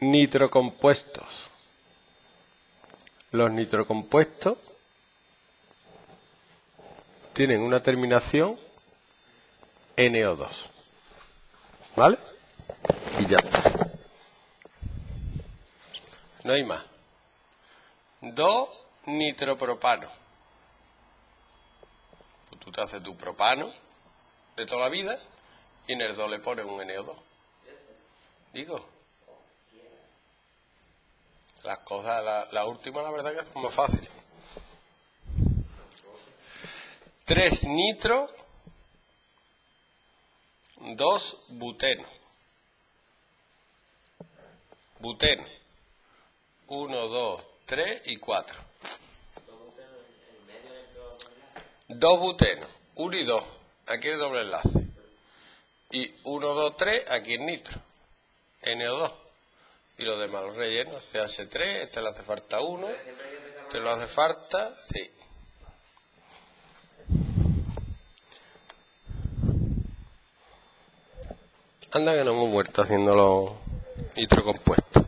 Nitrocompuestos. Los nitrocompuestos tienen una terminación NO2. ¿Vale? Y ya está. No hay más. 2-nitropropano. Pues tú te haces tu propano de toda la vida y en el 2 le pones un NO2. Digo, las cosas, la última la verdad que son más fáciles. 3-nitro, 2-buteno. Buteno. 1, 2, 3 y 4. 2 butenos, 1 y 2. Aquí el doble enlace. Y 1, 2, 3, aquí el nitro. NO2. Y los demás los rellenos. CH3, este le hace falta 1. Este lo hace falta, sí. Anda que no hemos muerto haciendo los nitrocompuestos.